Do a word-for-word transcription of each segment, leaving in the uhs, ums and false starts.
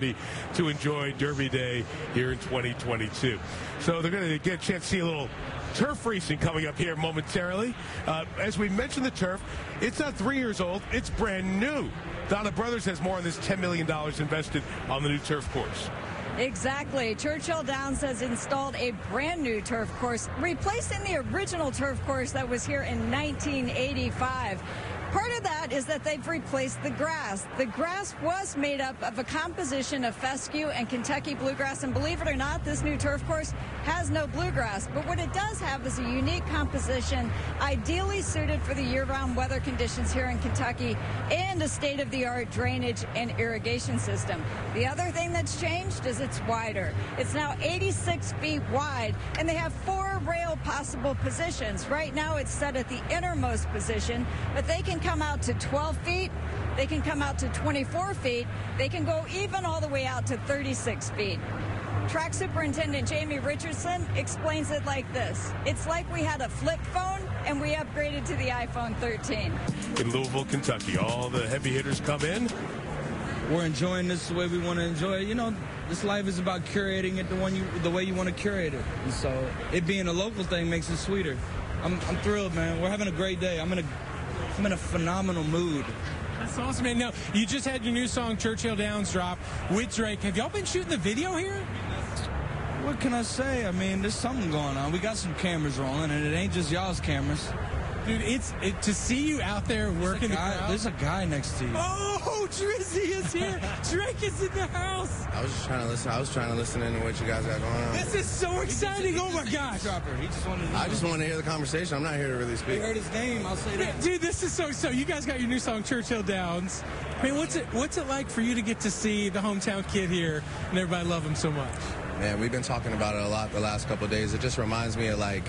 ready to enjoy Derby Day here in twenty twenty-two. So they're going to get a chance to see a little turf racing coming up here momentarily. Uh, as we mentioned, the turf, it's not three years old, it's brand new. Donna Brothers has more on this ten million dollars invested on the new turf course. Exactly. Churchill Downs has installed a brand new turf course, replacing the original turf course that was here in nineteen eighty-five. Part of that is that they've replaced the grass. The grass was made up of a composition of fescue and Kentucky bluegrass, and believe it or not, this new turf course has no bluegrass. But what it does have is a unique composition, ideally suited for the year-round weather conditions here in Kentucky, and a state-of-the-art drainage and irrigation system. The other thing that's changed is it's wider. It's now eighty-six feet wide, and they have four rail possible positions. Right now it's set at the innermost position, but they can come out to twelve feet, they can come out to twenty-four feet, they can go even all the way out to thirty-six feet. Track Superintendent Jamie Richardson explains it like this. It's like we had a flip phone and we upgraded to the iPhone thirteen. In Louisville, Kentucky, all the heavy hitters come in. We're enjoying this the way we want to enjoy it. You know, this life is about curating it the one you, the way you want to curate it. And so it being a local thing makes it sweeter. I'm, I'm thrilled, man. We're having a great day. I'm in a I'm in a phenomenal mood. That's awesome, man. Now, you just had your new song, Churchill Downs, drop with Drake. Have y'all been shooting the video here? What can I say? I mean, there's something going on. We got some cameras rolling, and it ain't just y'all's cameras. Dude, it's it, to see you out there working the crowd. There's a guy next to you. Oh, Drizzy is here. Drake is in the house. I was just trying to listen. I was trying to listen in to what you guys got going on. This is so exciting. Just, oh, my gosh. He just wanted to I just want to hear the conversation. I'm not here to really speak. I heard his name. I'll say that. Dude, this is so, so you guys got your new song, Churchill Downs. I mean, what's it, what's it like for you to get to see the hometown kid here and everybody love him so much? Man, we've been talking about it a lot the last couple of days. It just reminds me of, like,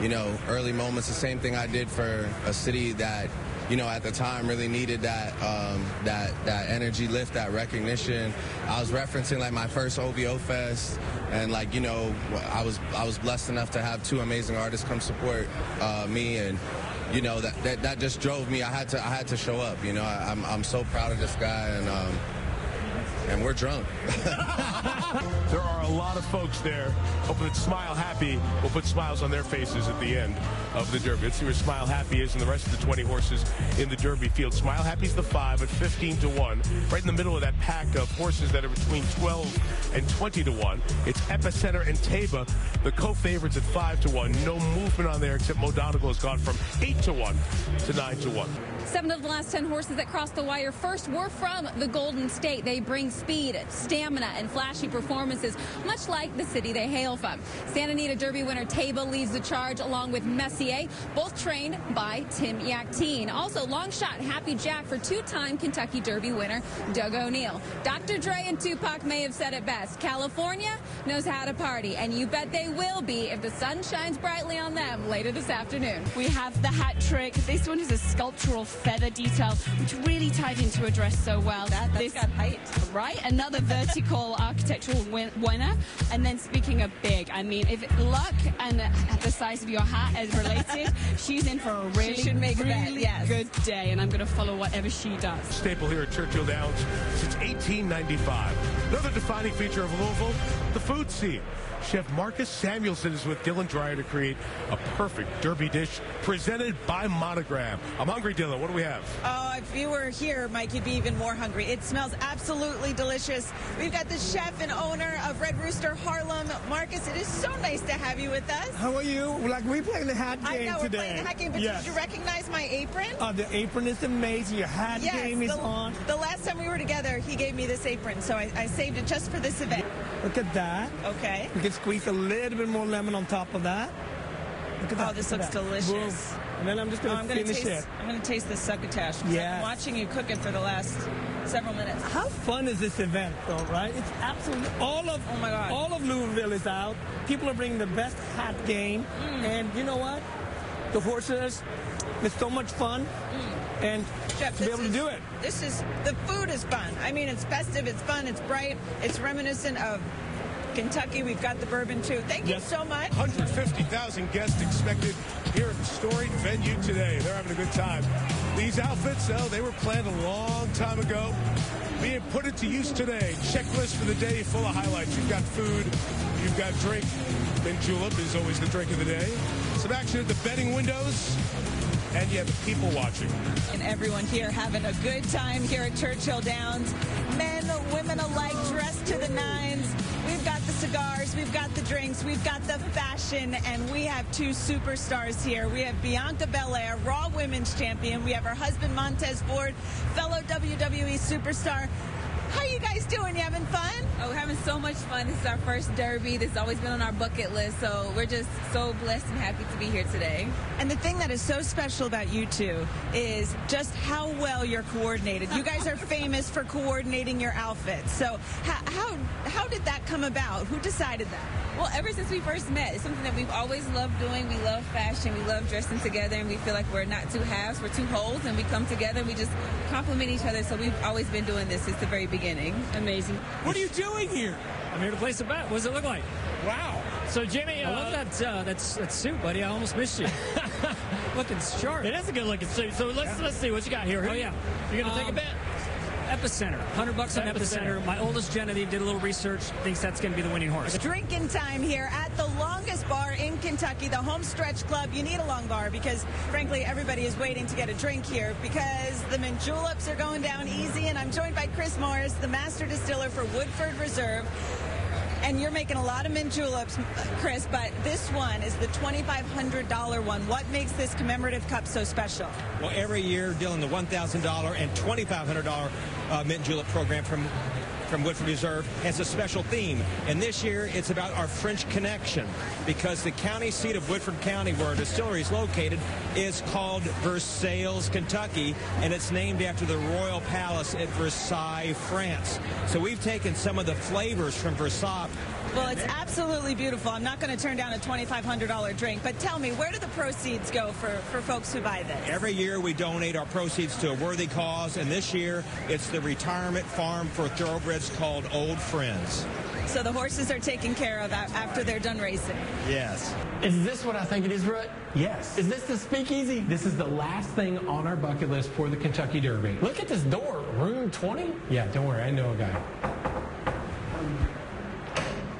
you know, early moments, the same thing I did for a city that, you know, at the time really needed that um, that that energy lift, that recognition. I was referencing, like, my first O V O Fest, and, like, you know, I was I was blessed enough to have two amazing artists come support uh, me, and, you know, that, that that just drove me. I had to I had to show up. You know, I, I'm I'm so proud of this guy, and um, and we're drunk. There are a lot of folks there hoping that Smile Happy will put smiles on their faces at the end of the Derby. Let's see where Smile Happy is and the rest of the twenty horses in the Derby field. Smile Happy's the five at fifteen to one, right in the middle of that pack of horses that are between twelve and twenty to one. It's Epicenter and Taba, the co-favorites at five to one. No movement on there, except Moe Donigle has gone from eight to one to nine to one. Seven of the last ten horses that crossed the wire first were from the Golden State. They bring speed, stamina, and flashy performances, much like the city they hail from. Santa Anita Derby winner Taba leads the charge along with Messier, both trained by Tim Yakteen. Also, long shot Happy Jack for two-time Kentucky Derby winner Doug O'Neill. Doctor Dre and Tupac may have said it best. California knows how to party, and you bet they will be if the sun shines brightly on them later this afternoon. We have the hat trick. This one is a sculptural feather detail, which really tied into a dress so well. That, that's this, got height. Right? Another vertical architectural win winner. And then speaking of big, I mean, if luck and the size of your hat is related, she's in for a really, she should make really that, yes. good day, and I'm going to follow whatever she does. Staple here at Churchill Downs since eighteen ninety-five. Another defining feature of Louisville, the food scene. Chef Marcus Samuelson is with Dylan Dreyer to create a perfect Derby dish presented by Monogram. I'm hungry, Dylan. What do we have? Oh, if you were here, Mike, you'd be even more hungry. It smells absolutely delicious. We've got the chef and owner of Red Rooster Harlem. Marcus, it is so nice to have you with us. How are you? Like, we're playing the hat game today. I know, we're today. playing the hat game, but yes. Did you recognize my apron? Oh, the apron is amazing. Your hat yes, game the, is on. The last time we were together, he gave me this apron, so I, I saved it just for this event. Look at that. Okay. We can squeeze a little bit more lemon on top of that. Look at that. Oh, this Look looks delicious. Boom. And then I'm just going to oh, finish taste, it. I'm going to taste the succotash. Yeah. I'm watching you cook it for the last several minutes. How fun is this event, though, right? It's absolutely all of oh my God. all of Louisville is out. People are bringing the best hat game, mm. and you know what? The horses, it's so much fun. Mm. And Chef, to be able is, to do it. This is the food is fun. I mean, it's festive, it's fun, it's bright, it's reminiscent of Kentucky. We've got the bourbon, too. Thank you yes. so much. one hundred fifty thousand guests expected here at the storied venue today. They're having a good time. These outfits, though, they were planned a long time ago. being put into use today. Checklist for the day full of highlights. You've got food. You've got drink. Mint julep is always the drink of the day. Some action at the betting windows. And you have the people watching. And everyone here having a good time here at Churchill Downs. Men, women alike, dressed to the nines. We've got the cigars, we've got the drinks, we've got the fashion, and we have two superstars here. We have Bianca Belair, Raw Women's Champion. We have her husband, Montez Ford, fellow W W E superstar. How you guys doing? You having fun? Oh, we're having so much fun. This is our first Derby. This has always been on our bucket list, so we're just so blessed and happy to be here today. And the thing that is so special about you two is just how well you're coordinated. You guys are famous for coordinating your outfits. So how, how, how did that come about? Who decided that? Well, ever since we first met, it's something that we've always loved doing. We love fashion. We love dressing together, and we feel like we're not two halves. We're two wholes, and we come together, and we just complement each other. So we've always been doing this since the very beginning. Amazing. What are you doing here? I'm here to place a bet. What does it look like? Wow. So, Jimmy, uh, I love that, uh, that, that suit, buddy. I almost missed you. Looking sharp. It is a good-looking suit. So let's yeah. let's see what you got here. Who oh, yeah. You're going to um, take a bet? Epicenter. one hundred bucks on Epicenter. Epicenter. My oldest, Genevieve, did a little research, thinks that's going to be the winning horse. Drinking time here at the longest bar in Kentucky, the Home Stretch Club. You need a long bar because, frankly, everybody is waiting to get a drink here because the mint juleps are going down easy, and I'm joined by Chris Morris, the master distiller for Woodford Reserve. And you're making a lot of mint juleps, Chris, but this one is the twenty-five hundred dollar one. What makes this commemorative cup so special? Well, every year, Dylan, the one thousand dollar and twenty-five hundred dollar uh, mint julep program from, from Woodford Reserve has a special theme. And this year, it's about our French connection because the county seat of Woodford County, where our distillery is located, is called Versailles, Kentucky, and it's named after the Royal Palace at Versailles, France. So we've taken some of the flavors from Versailles. Well, it's absolutely beautiful. I'm not going to turn down a twenty-five hundred dollar drink, but tell me, where do the proceeds go for, for folks who buy this? Every year we donate our proceeds to a worthy cause, and this year it's the retirement farm for thoroughbreds called Old Friends. So the horses are taken care of after they're done racing? Yes. Is this what I think it is, Rut? Yes. Is this the speakeasy? This is the last thing on our bucket list for the Kentucky Derby. Look at this door, room twenty? Yeah, don't worry, I know a guy.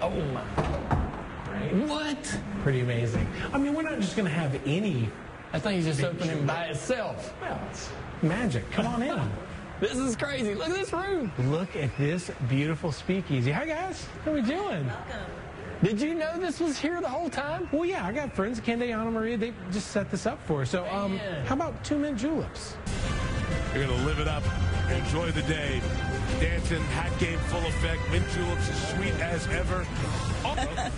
Oh my. Right. What? Pretty amazing. I mean, we're not just going to have any. I think it's just opening by itself. Well, it's magic. Come on in. This is crazy. Look at this room. Look at this beautiful speakeasy. Hi, guys. How are we doing? Welcome. Did you know this was here the whole time? Well, yeah, I got friends. Kende, Anna Maria, they just set this up for us. So, um, how about two mint juleps? You're going to live it up. Enjoy the day. Dancing, hat game, full effect, mint juleps as sweet as ever. Oh.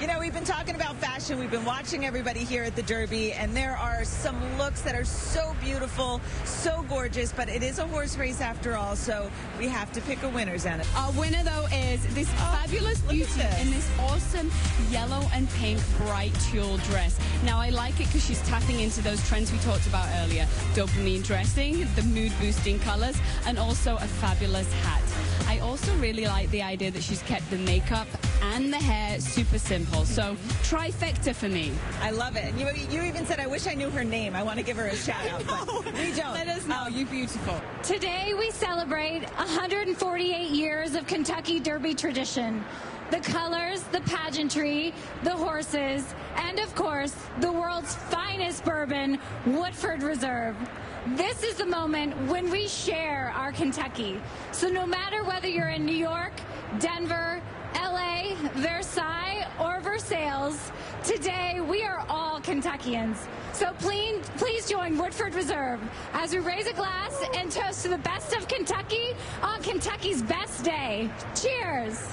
You know, we've been talking about fashion. We've been watching everybody here at the Derby, and there are some looks that are so beautiful, so gorgeous, but it is a horse race after all, so we have to pick a winner, Zana. Our winner, though, is this oh, fabulous beauty this. in this awesome yellow and pink bright tulle dress. Now, I like it because she's tapping into those trends we talked about earlier. Dopamine dressing, the mood-boosting colors, and also a fabulous hat. I also really like the idea that she's kept the makeup and the hair super simple. So trifecta for me. I love it. You, you even said, I wish I knew her name. I want to give her a shout out. No, but we don't. Let us know. Oh, you beautiful. Today we celebrate one hundred forty-eight years of Kentucky Derby tradition. The colors, the pageantry, the horses, and of course, the world's finest bourbon, Woodford Reserve. This is the moment when we share our Kentucky. So no matter whether you're in New York, Denver, L A, Versailles, or Versailles, today we are all Kentuckians. So please, please join Woodford Reserve as we raise a glass and toast to the best of Kentucky on Kentucky's best day. Cheers!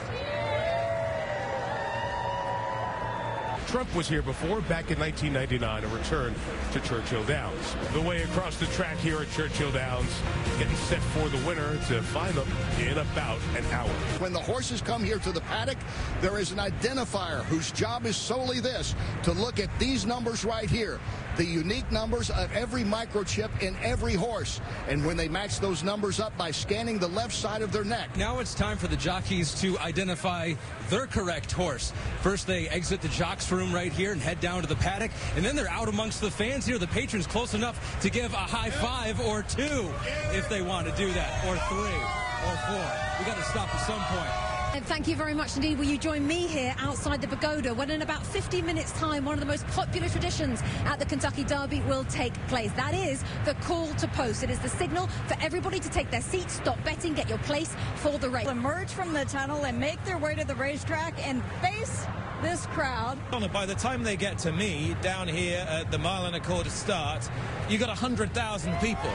Trump was here before, back in nineteen ninety-nine, a return to Churchill Downs. The way across the track here at Churchill Downs, getting set for the winner to find them in about an hour. When the horses come here to the paddock, there is an identifier whose job is solely this, to look at these numbers right here, the unique numbers of every microchip in every horse. And when they match those numbers up by scanning the left side of their neck. Now it's time for the jockeys to identify their correct horse. First, they exit the jocks room right here and head down to the paddock, and then they're out amongst the fans here, the patrons, close enough to give a high five or two if they want to do that, or three. or four. We got to stop at some point. And thank you very much indeed. Will you join me here outside the pagoda when in about fifteen minutes time, one of the most popular traditions at the Kentucky Derby will take place. That is the call to post. It is the signal for everybody to take their seats, stop betting, get your place for the race. Emerge from the tunnel and make their way to the racetrack and face this crowd. By the time they get to me down here at the mile and a quarter start, you got one hundred thousand people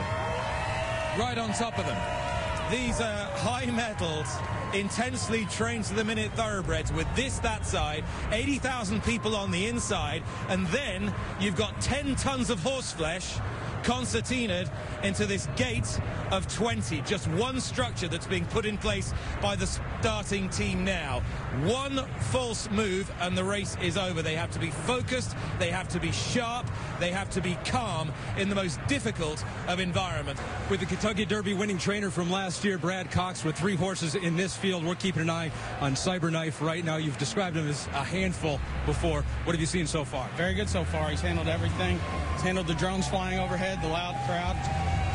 right on top of them. These are high metals, intensely trained to the minute thoroughbreds with this that side, eighty thousand people on the inside, and then you've got ten tons of horse flesh concertinaed into this gate of twenty. Just one structure that's being put in place by the starting team now. One false move and the race is over. They have to be focused, they have to be sharp, they have to be calm in the most difficult of environments. With the Kentucky Derby winning trainer from last year, Brad Cox, with three horses in this field, we're keeping an eye on Cyberknife right now. You've described him as a handful before. What have you seen so far? Very good so far. He's handled everything. He's handled the drones flying overhead, the loud crowd,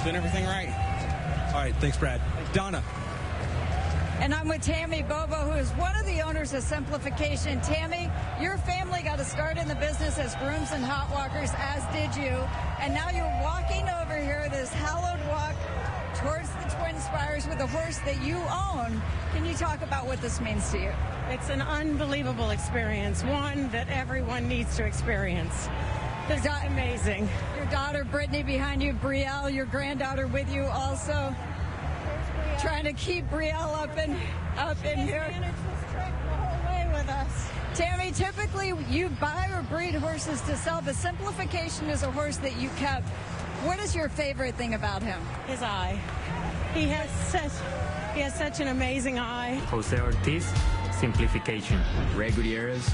doing everything right. All right, thanks, Brad. Donna. And I'm with Tammy Bobo, who is one of the owners of Simplification. Tammy, your family got a start in the business as grooms and hot walkers, as did you. And now you're walking over here, this hallowed walk towards the Twin Spires with a horse that you own. Can you talk about what this means to you? It's an unbelievable experience, one that everyone needs to experience. It's amazing. Your daughter, Brittany, behind you, Brielle, your granddaughter with you also. Trying to keep Brielle up and up she in here. She managed this trek the whole way with us. Tammy, typically you buy or breed horses to sell, but Simplification is a horse that you kept. What is your favorite thing about him? His eye. He has such, he has such an amazing eye. Jose Ortiz, Simplification. Ray Gutierrez,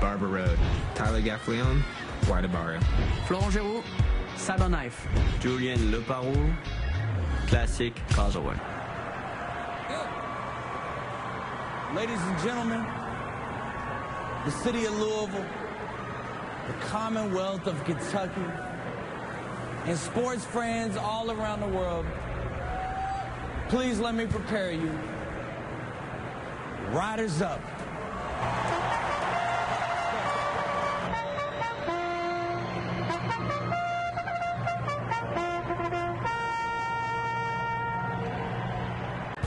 Barbara Road. Tyler Gaffleyon, Guadabara. Florent Giroux, Cyberknife. Julien Leparoux, Classic Causeway. Ladies and gentlemen, the city of Louisville, the Commonwealth of Kentucky, and sports friends all around the world, please let me prepare you. Riders up.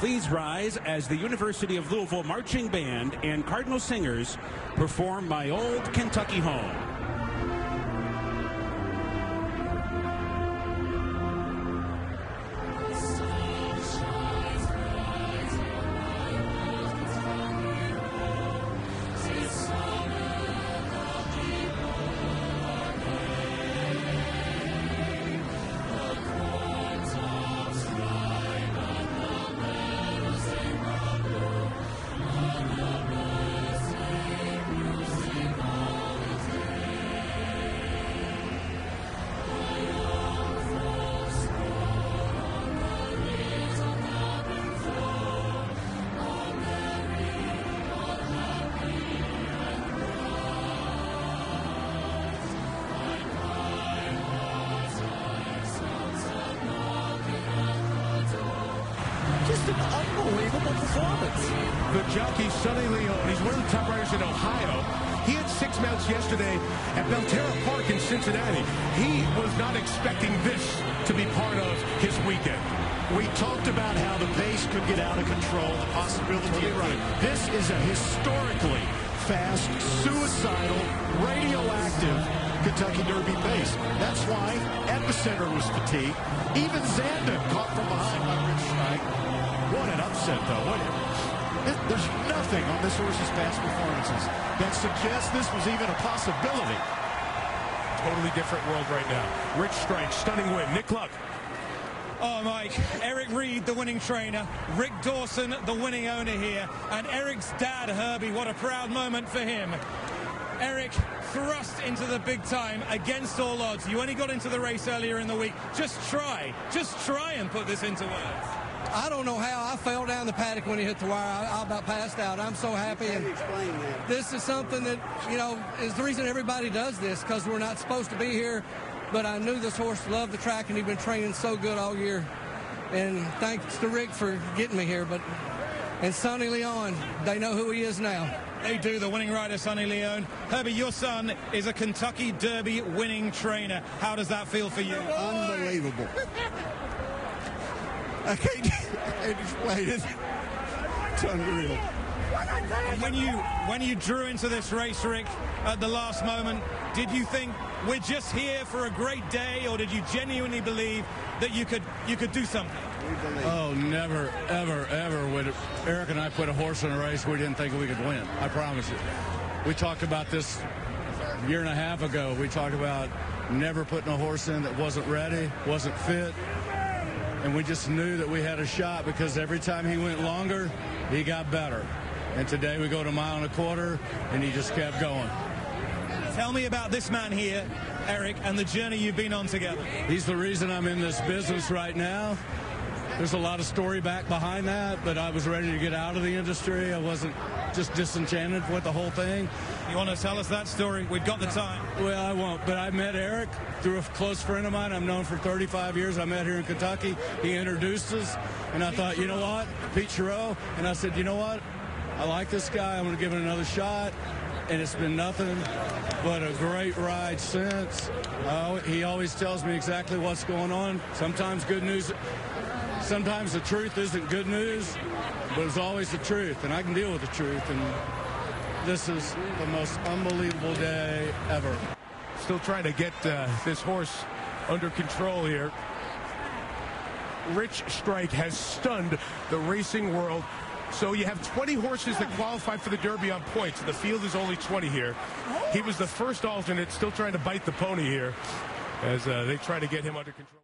Please rise as the University of Louisville Marching Band and Cardinal Singers perform My Old Kentucky Home. The jockey, Sonny Leon, he's one of the top riders in Ohio. He had six mounts yesterday at Belterra Park in Cincinnati. He was not expecting this to be part of his weekend. We talked about how the pace could get out of control, the possibility of running. This is a historically fast, suicidal, radioactive Kentucky Derby pace. That's why Epicenter was fatigued. Even Xander caught from behind by Rich Strike. What an upset, though, wasn't it? There's nothing on this horse's past performances that suggests this was even a possibility. Totally different world right now. Rich Strike, stunning win. Nick Luck. Oh, Mike, Eric Reed, the winning trainer, Rick Dawson, the winning owner here, and Eric's dad, Herbie. What a proud moment for him. Eric thrust into the big time against all odds. You only got into the race earlier in the week. Just try, just try and put this into words. I don't know how I fell down the paddock when he hit the wire. I, I about passed out. I'm so happy. And explain that. This is something that, you know, is the reason everybody does this, because we're not supposed to be here. But I knew this horse loved the track, and he'd been training so good all year. and thanks to Rick for getting me here. But and Sonny Leon, they know who he is now. They do, the winning rider, Sonny Leon. Herbie, your son is a Kentucky Derby winning trainer. How does that feel for you? Unbelievable. I can't, can't explain it. It's unreal. When you, when you drew into this race, Rick, at the last moment, did you think we're just here for a great day, or did you genuinely believe that you could, you could do something? Oh, never, ever, ever would Eric and I put a horse in a race we didn't think we could win. I promise you. We talked about this a year and a half ago. We talked about never putting a horse in that wasn't ready, wasn't fit. And we just knew that we had a shot because every time he went longer, he got better. And today we go to a mile and a quarter, and he just kept going. Tell me about this man here, Eric, and the journey you've been on together. He's the reason I'm in this business right now. There's a lot of story back behind that, but I was ready to get out of the industry. I wasn't just disenchanted with the whole thing. You want to tell us that story? We've got the time. Well, I won't, but I met Eric through a close friend of mine I've known for thirty-five years. I met here in Kentucky. He introduced us, and I thought, you know what? Pete Chereau. And I said, you know what? I like this guy. I'm going to give it another shot. And it's been nothing but a great ride since. Uh, he always tells me exactly what's going on. Sometimes good news. Sometimes the truth isn't good news, but it's always the truth, and I can deal with the truth, and this is the most unbelievable day ever. Still trying to get uh, this horse under control here. Rich Strike has stunned the racing world. So you have twenty horses that qualify for the Derby on points, and the field is only twenty here. He was the first alternate, still trying to bite the pony here as uh, they try to get him under control.